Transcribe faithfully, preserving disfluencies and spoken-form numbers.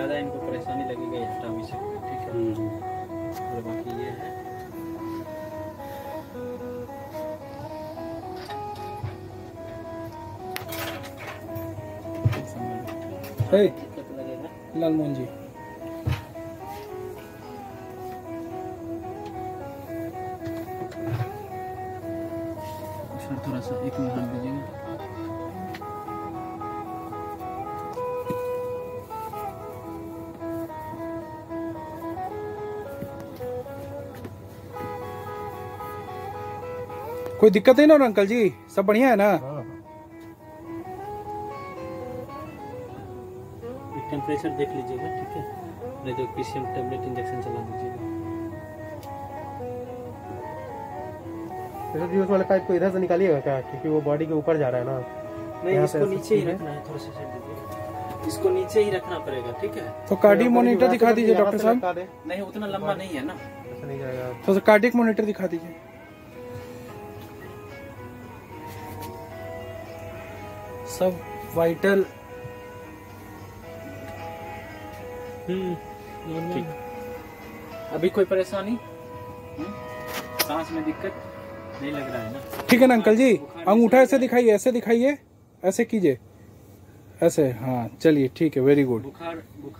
ज़्यादा इनको परेशानी लगेगी हिस्टामी से, ठीक है। और बाकी ये है लाल मोहन जी, थोड़ा सा एक मिनट दीजिएगा। कोई दिक्कत है ना अंकल जी, सब बढ़िया है ना? टेम्परेचर देख लीजिएगा, ठीक है। नहीं तो पीसीएम टैबलेट इंजेक्शन चला दीजिएगा। तो वाले पाइप को इधर से निकालिएगा क्या, क्योंकि वो बॉडी के ऊपर जा रहा है ना। नहीं, इसको नीचे ही रखना है, थोड़ा सा इसको नीचे ही रखना पड़ेगा, ठीक है। तो कार्डियक मॉनिटर दिखा दीजिए डॉक्टर साहब। नहीं, उतना लंबा नहीं है ना, थोड़ा सा कार्डियक मॉनिटर दिखा दीजिए। सब वाइटल हम्म ठीक। अभी कोई परेशानी, सांस में दिक्कत नहीं लग रहा है ना, ठीक है ना अंकल जी। अंगूठा ऐसे दिखाइए, ऐसे दिखाइए, ऐसे कीजिए, ऐसे, हाँ चलिए ठीक है, वेरी गुड। बुखार बुखार